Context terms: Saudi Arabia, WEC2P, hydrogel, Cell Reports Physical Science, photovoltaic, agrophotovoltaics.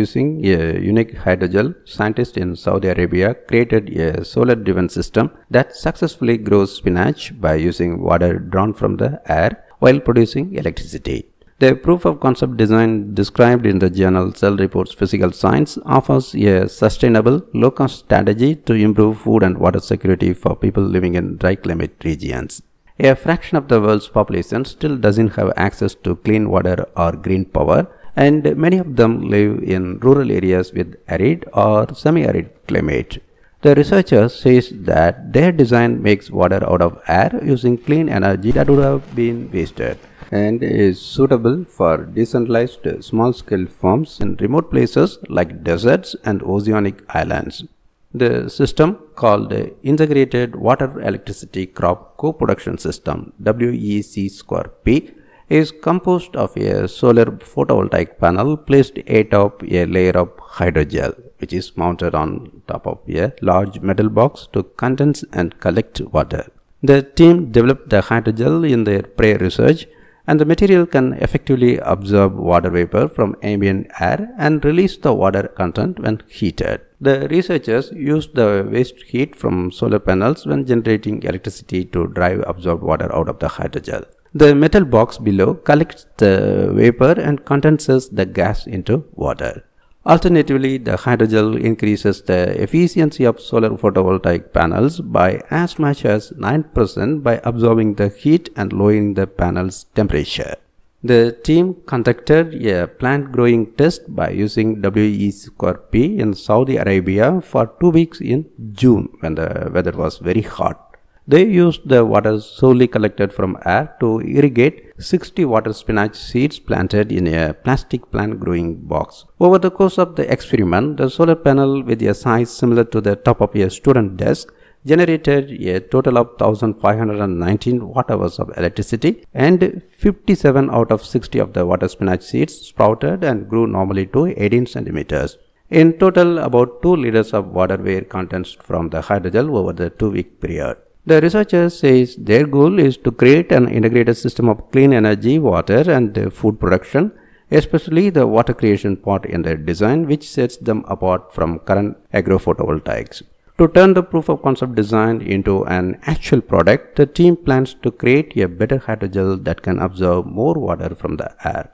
Using a unique hydrogel, scientists in Saudi Arabia created a solar-driven system that successfully grows spinach by using water drawn from the air while producing electricity. The proof of concept design described in the journal Cell Reports Physical Science offers a sustainable, low-cost strategy to improve food and water security for people living in dry climate regions. A fraction of the world's population still doesn't have access to clean water or green power, and many of them live in rural areas with arid or semi-arid climate. The researcher says that their design makes water out of air using clean energy that would have been wasted, and is suitable for decentralized small-scale farms in remote places like deserts and oceanic islands. The system, called Integrated Water Electricity Crop Co-Production System (WEC2P), is composed of a solar photovoltaic panel placed atop a layer of hydrogel, which is mounted on top of a large metal box to condense and collect water. The team developed the hydrogel in their pre-research, and the material can effectively absorb water vapor from ambient air and release the water content when heated. The researchers used the waste heat from solar panels when generating electricity to drive absorbed water out of the hydrogel. The metal box below collects the vapor and condenses the gas into water. Alternatively, the hydrogel increases the efficiency of solar photovoltaic panels by as much as 9% by absorbing the heat and lowering the panel's temperature. The team conducted a plant growing test by using WEC2P in Saudi Arabia for 2 weeks in June when the weather was very hot. They used the water solely collected from air to irrigate 60 water spinach seeds planted in a plastic plant growing box. Over the course of the experiment, the solar panel with a size similar to the top of a student desk generated a total of 1,519 watt-hours of electricity, and 57 out of 60 of the water spinach seeds sprouted and grew normally to 18 centimeters. In total, about 2 liters of water were condensed from the hydrogel over the 2-week period. The researcher says their goal is to create an integrated system of clean energy, water and food production, especially the water creation part in their design, which sets them apart from current agrophotovoltaics. To turn the proof of concept design into an actual product, the team plans to create a better hydrogel that can absorb more water from the air.